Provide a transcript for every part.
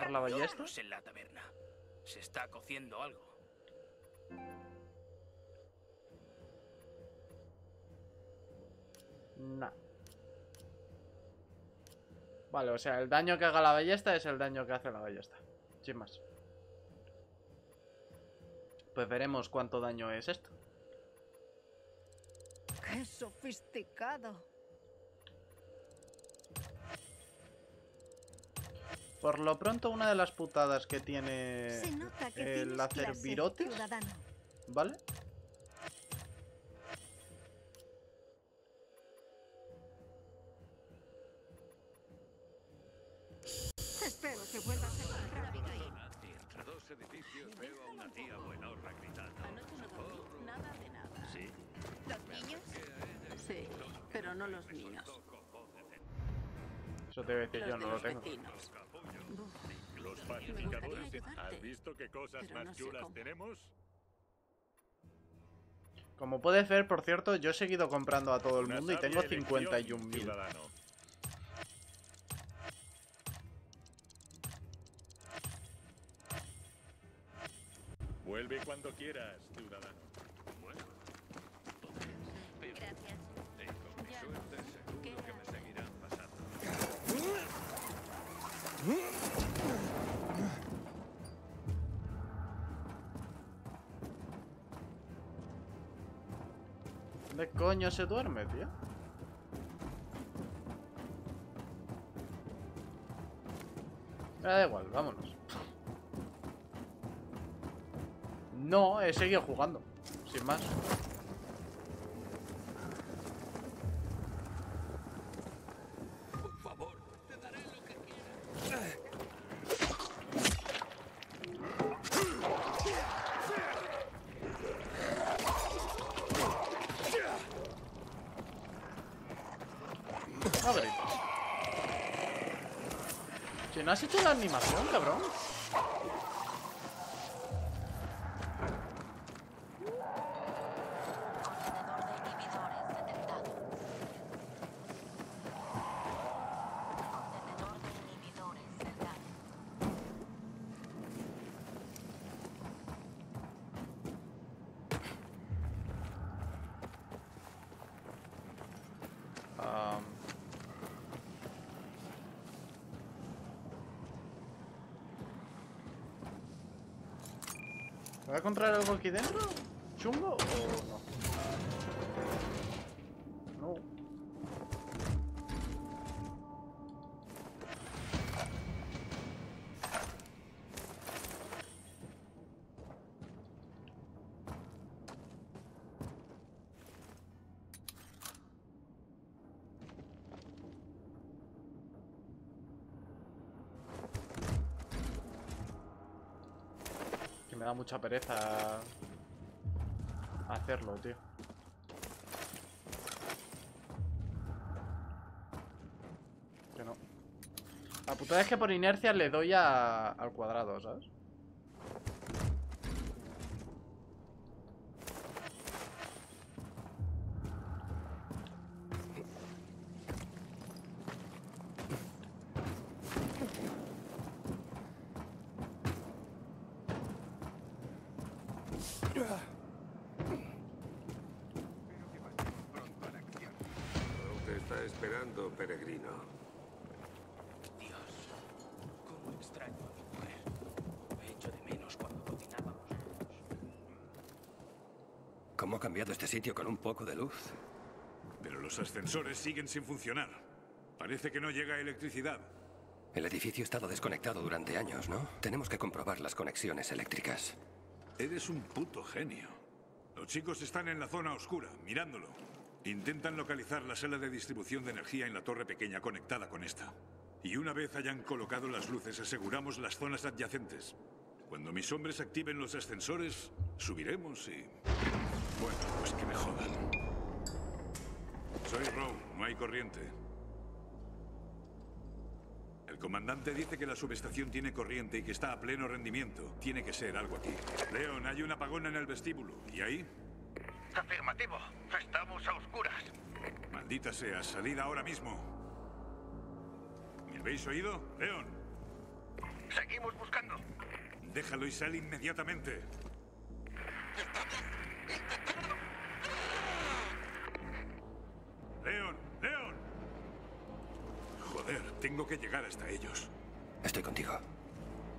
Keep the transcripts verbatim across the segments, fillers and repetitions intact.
comprar la ballesta? En la taberna. Se está cociendo algo. Nah. Vale, o sea, el daño que haga la ballesta es el daño que hace la ballesta. Sin más. Pues veremos cuánto daño es esto. ¡Qué sofisticado! Por lo pronto, una de las putadas que tiene el hacer virotes, ¿vale? Espero que vuelva a ser rápido y... Dos edificios, veo a una tía buenahorra gritando. Anoche no dormí nada de nada. ¿Sí? ¿Los niños? Sí, pero no los niños. Eso te voy a decir, yo no lo tengo. Los pacificadores. ¿Has visto qué cosas más chulas tenemos? Como puedes ver, por cierto, yo he seguido comprando a todo el mundo y tengo cincuenta y un mil. Vuelve cuando quieras, ciudadano. Bueno, gracias. Con mi suerte, seguro que me seguirán pasando. ¿Dónde coño se duerme, tío? Pero da igual, vámonos. No, he seguido jugando, sin más. Por favor, te daré lo que quieras. Madre. ¿Que no has hecho la animación, cabrón? ¿Va a encontrar algo aquí dentro? ¿Chungo o no? No. Me da mucha pereza hacerlo, tío. Que no. La putada es que por inercia le doy a, al cuadrado, ¿sabes? Esperando, peregrino. Dios, cómo extraño a mi mujer. Me echo de menos cuando cocinábamos juntos. ¿Cómo ha cambiado este sitio con un poco de luz? Pero los ascensores siguen sin funcionar. Parece que no llega electricidad. El edificio ha estado desconectado durante años, ¿no? Tenemos que comprobar las conexiones eléctricas. Eres un puto genio. Los chicos están en la zona oscura, mirándolo. Intentan localizar la sala de distribución de energía en la torre pequeña conectada con esta. Y una vez hayan colocado las luces, aseguramos las zonas adyacentes. Cuando mis hombres activen los ascensores, subiremos y... Bueno, pues que me jodan. Soy Rowe, no hay corriente. El comandante dice que la subestación tiene corriente y que está a pleno rendimiento. Tiene que ser algo aquí. Leon, hay un apagón en el vestíbulo. ¿Y ahí...? Afirmativo. Estamos a oscuras. Maldita sea, salida ahora mismo. ¿Me habéis oído, Leon? Seguid. Déjalo y sal inmediatamente. ¡Leon! ¡Leon! Joder, tengo que llegar hasta ellos. Estoy contigo.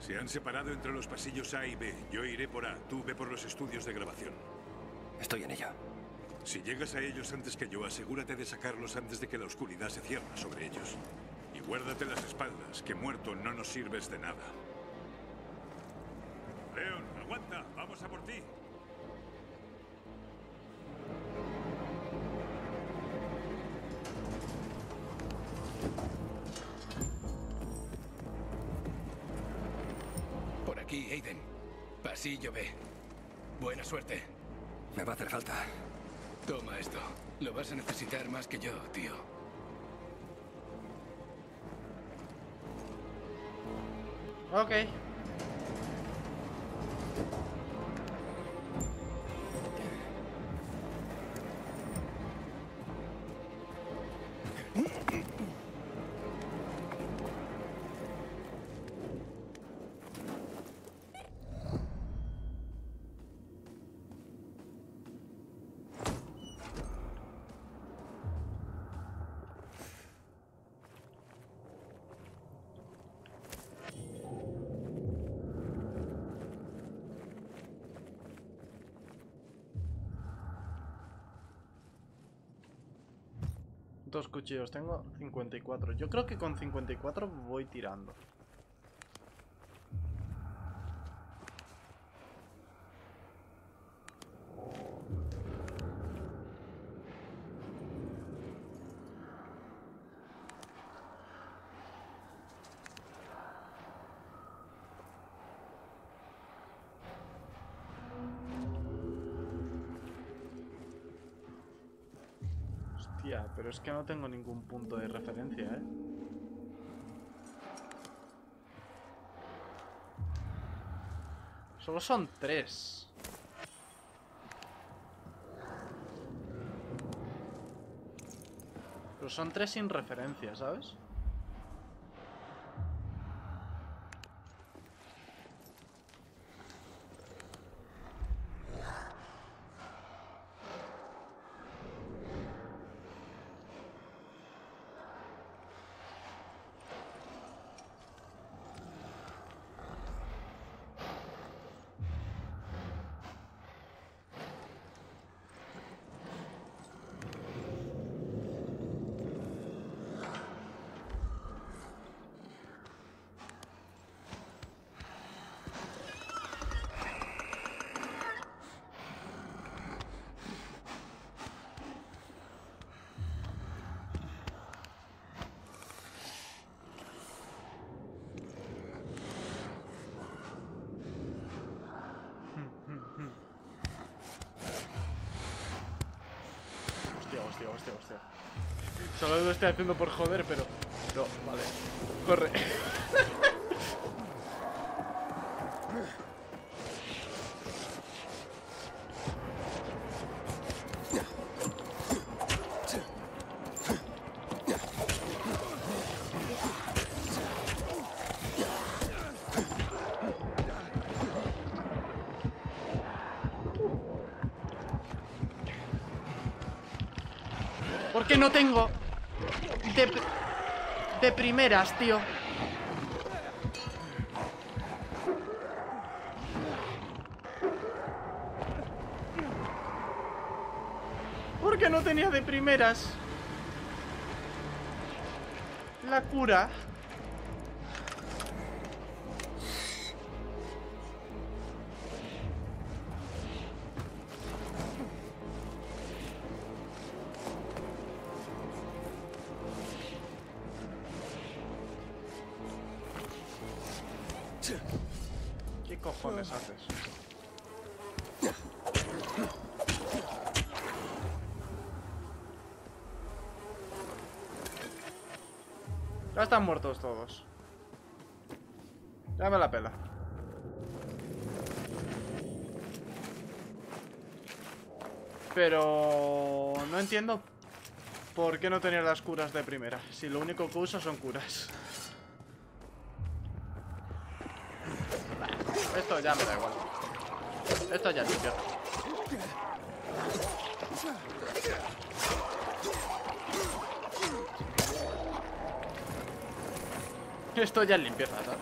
Se han separado entre los pasillos A y B. Yo iré por A, tú ve por los estudios de grabación. Estoy en ello. Si llegas a ellos antes que yo, asegúrate de sacarlos antes de que la oscuridad se cierre sobre ellos. Y guárdate las espaldas, que muerto no nos sirves de nada. Leon, aguanta, vamos a por ti. Por aquí, Aiden. Pasillo B. Buena suerte. Me va a hacer falta. Toma esto. Lo vas a necesitar más que yo, tío. Ok. Dos cuchillos, tengo cincuenta y cuatro. Yo creo que con cincuenta y cuatro voy tirando. Pero es que no tengo ningún punto de referencia, ¿eh? Solo son tres. Pero son tres sin referencia, ¿sabes? Hostia, hostia, hostia. Solo lo estoy haciendo por joder, pero... No, vale. Corre. Que no tengo de, de primeras, tío. Porque no tenía de primeras la cura. ¿Qué cojones haces? Ya están muertos todos. Ya me la pela. Pero... no entiendo por qué no tener las curas de primera, si lo único que uso son curas. Esto ya me da igual. Esto ya es limpio. Esto ya es limpieza, ¿sabes?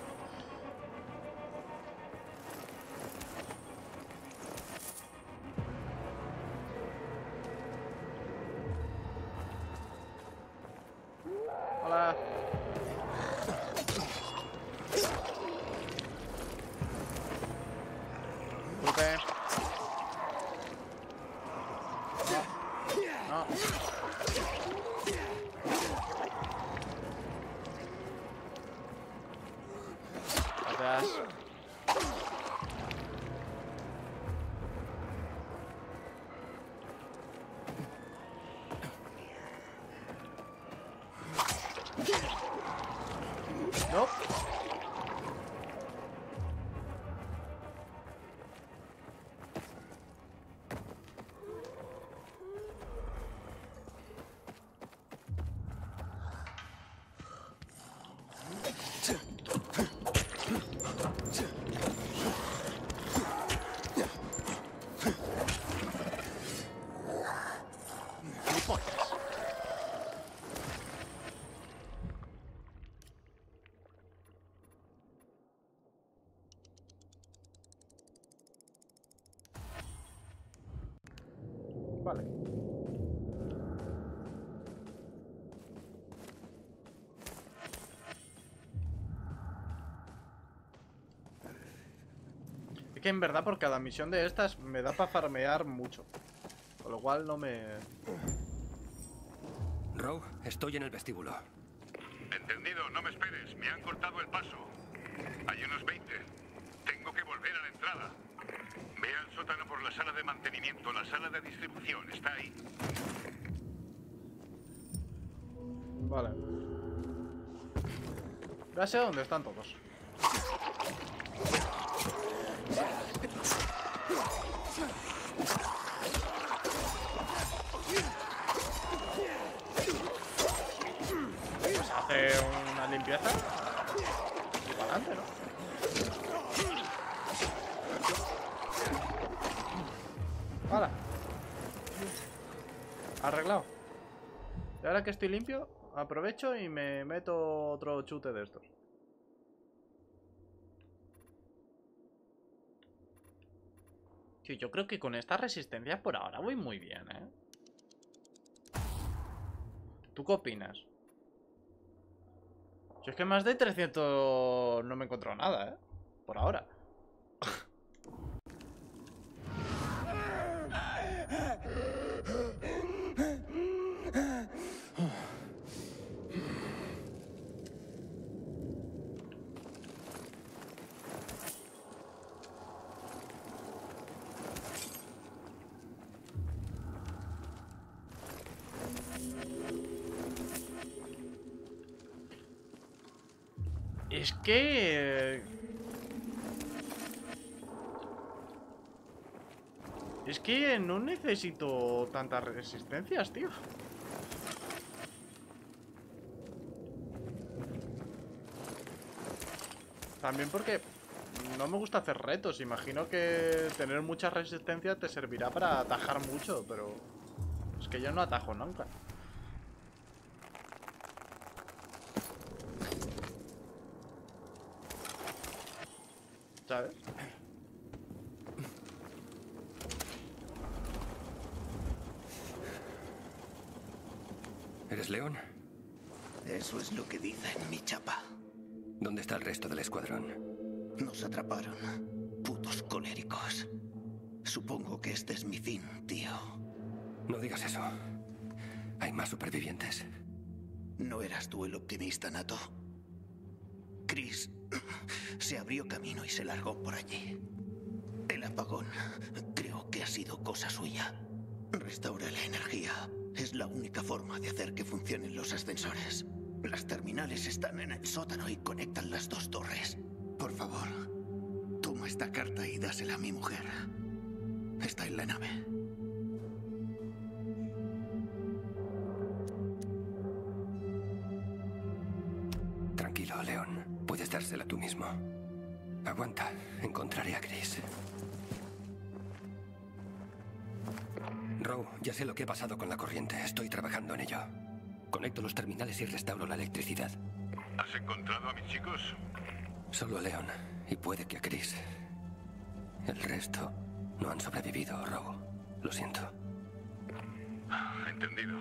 Hola. Disculpe. No. No. No. Vale. Es que en verdad por cada misión de estas me da para farmear mucho. Con lo cual no me... Row, estoy en el vestíbulo. Entendido, no me esperes. Me han cortado el paso. Hay unos veinte. Tengo que volver a la entrada. Ve al sótano por la sala de mantenimiento. La sala de distribución está ahí. Vale. Ya sé dónde están todos. Pues hace una limpieza. Y para adelante, ¿no? ¡Hala! Arreglado. Y ahora que estoy limpio, aprovecho y me meto otro chute de estos. Tío, yo creo que con esta resistencia por ahora voy muy bien, ¿eh? ¿Tú qué opinas? Yo es que más de trescientos no me he encontrado nada, ¿eh? Por ahora. Es que... Es que no necesito tantas resistencias, tío. También porque no me gusta hacer retos. Imagino que tener muchas resistencias te servirá para atajar mucho, pero... Es que yo no atajo nunca. ¿Sabes? ¿Eres León? Eso es lo que dicen, mi chapa. ¿Dónde está el resto del escuadrón? Nos atraparon. Putos coléricos. Supongo que este es mi fin, tío. No digas eso. Hay más supervivientes. ¿No eras tú el optimista nato? Chris... Se abrió camino y se largó por allí. El apagón creo que ha sido cosa suya. Restaura la energía. Es la única forma de hacer que funcionen los ascensores. Las terminales están en el sótano y conectan las dos torres. Por favor, toma esta carta y dásela a mi mujer. Está en la nave. Tranquilo, León. Puedes dársela tú mismo. Aguanta, encontraré a Chris. Row, ya sé lo que ha pasado con la corriente. Estoy trabajando en ello. Conecto los terminales y restauro la electricidad. ¿Has encontrado a mis chicos? Solo a Leon, y puede que a Chris. El resto no han sobrevivido, Row. Lo siento. Entendido.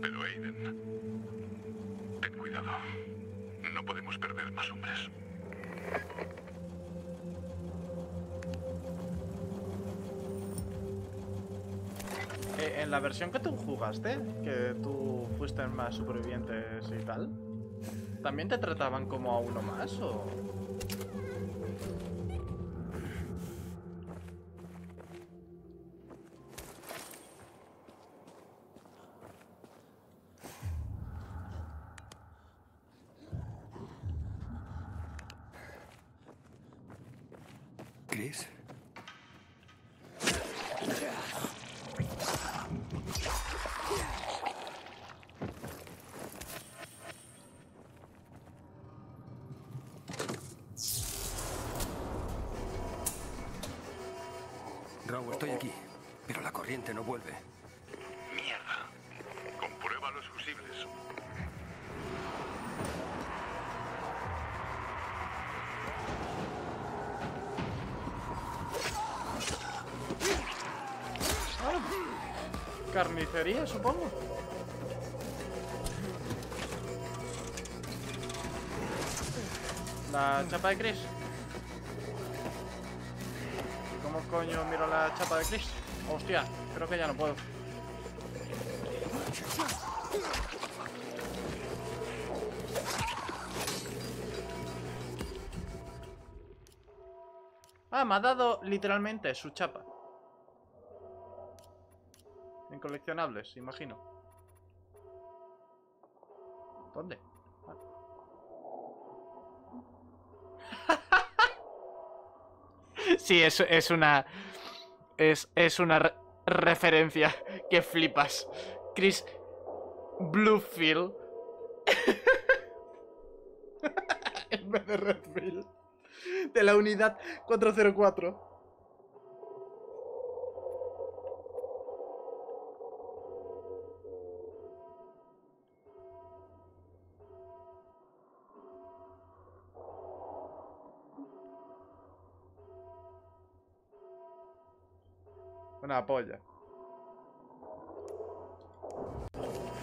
Pero Aiden, ten cuidado. No podemos perder más hombres. En la versión que tú jugaste, que tú fuiste más supervivientes y tal, ¿también te trataban como a uno más o...? Chris... Estoy aquí, pero la corriente no vuelve. Mierda. Comprueba los fusibles. Ah, carnicería, supongo. La chapa de Chris. ¿Cómo coño miro la chapa de Chris? Hostia, creo que ya no puedo. Ah, me ha dado literalmente su chapa. En coleccionables, imagino. ¿Dónde? Sí, es, es una... Es, es una re referencia que flipas. Chris Bluefield. En vez de Redfield. De la unidad cuatrocientos cuatro. Una polla.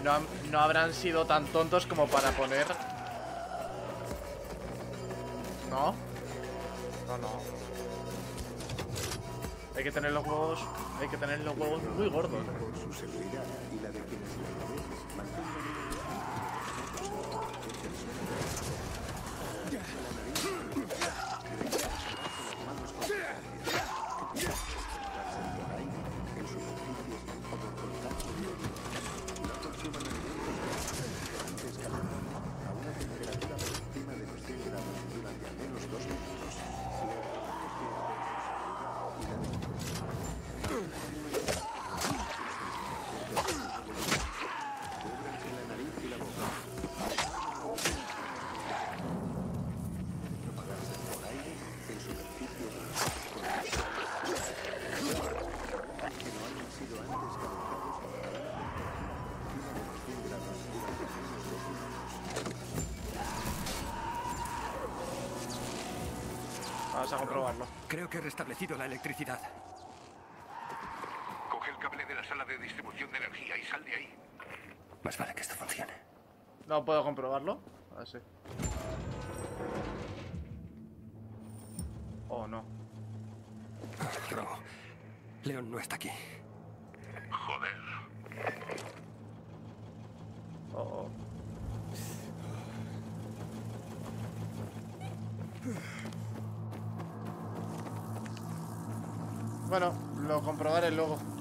No, no habrán sido tan tontos como para poner... ¿No? No, no. Hay que tener los huevos... Hay que tener los huevos muy gordos. Vamos a comprobarlo. Creo que he restablecido la electricidad. Coge el cable de la sala de distribución de energía y sal de ahí. Más vale que esto funcione. No puedo comprobarlo. Ah, sí. Oh, no. Robo. Leon no está aquí. Joder. Oh, oh. Bueno, lo comprobaré luego.